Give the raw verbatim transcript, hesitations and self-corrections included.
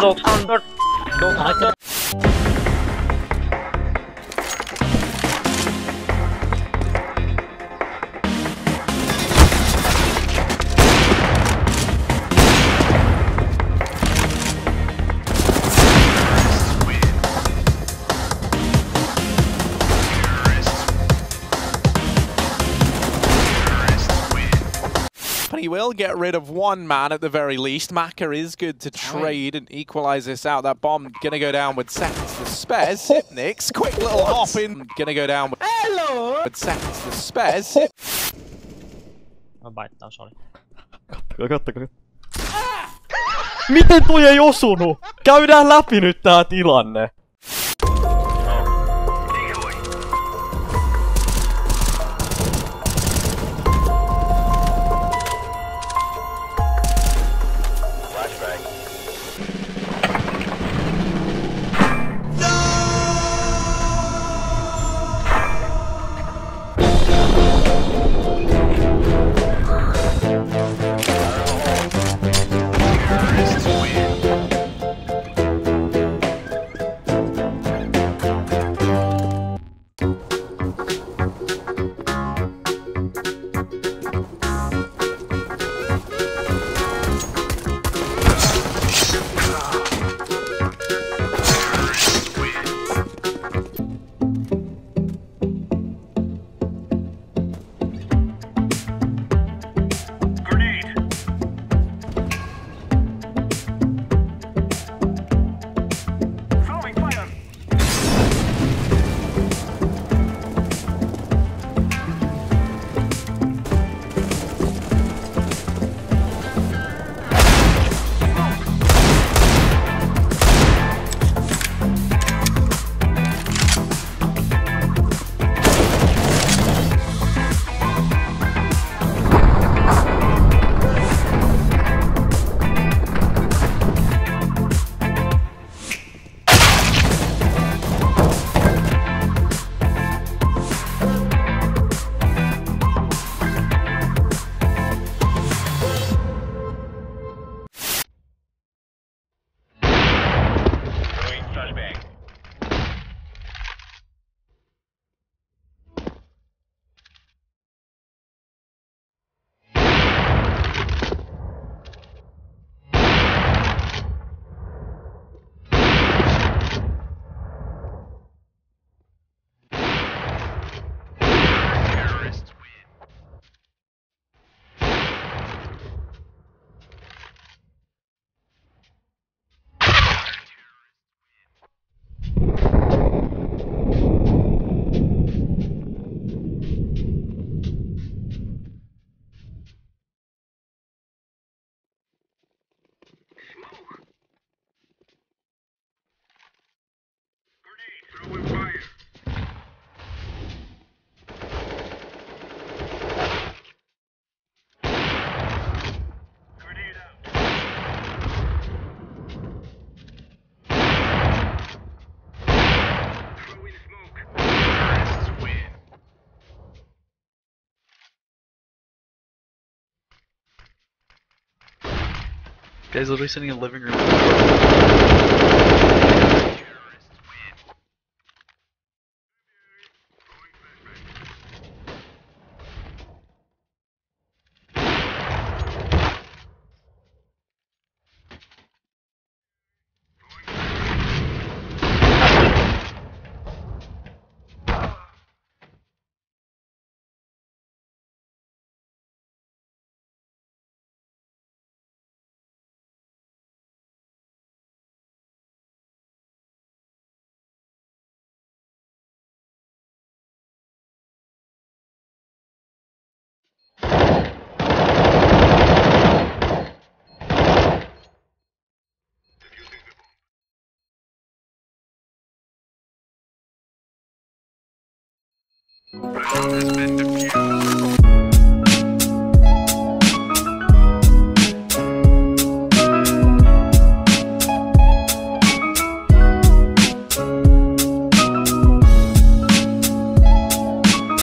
doksan dört doksan dört doksan dört. He will get rid of one man at the very least. Maka is good to trade and equalize this out. That bomb gonna go down with seconds to spare. Sipnix, quick little hop in. Gonna go down with, hello, with seconds to spare. Sip. I'll bite now, sorry. Miten toi ei osunut? Käydään läpi nyt tää tilanne. Guy's literally sitting in the living room. The bomb has been defused.